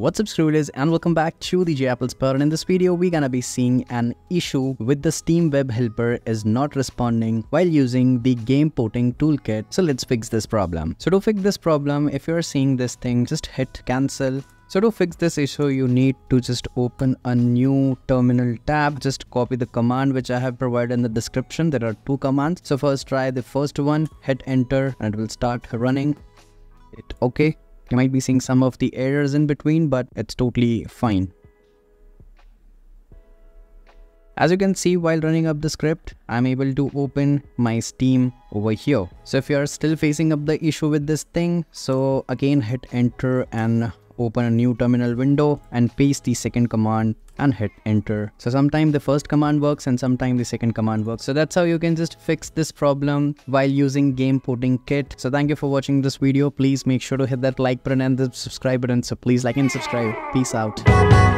What's up Scrollers, and welcome back to the J Apple Spot, and in this video we're gonna be seeing an issue with the Steam web helper is not responding while using the Game Porting Toolkit. So let's fix this problem. So to fix this problem, if you're seeing this thing, just hit cancel. So to fix this issue, you need to just open a new terminal tab. Just copy the command which I have provided in the description. There are two commands. So first try the first one, hit enter, and it will start running. Hit OK. You might be seeing some of the errors in between, but it's totally fine. As you can see, while running up the script, I'm able to open my Steam over here. So if you are still facing up the issue with this thing, so again hit enter and open a new terminal window and paste the second command and hit enter. So sometimes the first command works and sometimes the second command works. So that's how you can just fix this problem while using Game Porting Kit. So thank you for watching this video. Please make sure to hit that like button and the subscribe button. So please like and subscribe. Peace out.